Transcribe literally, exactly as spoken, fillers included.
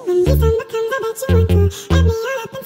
When this summer comes, I bet you would go. Let me all up.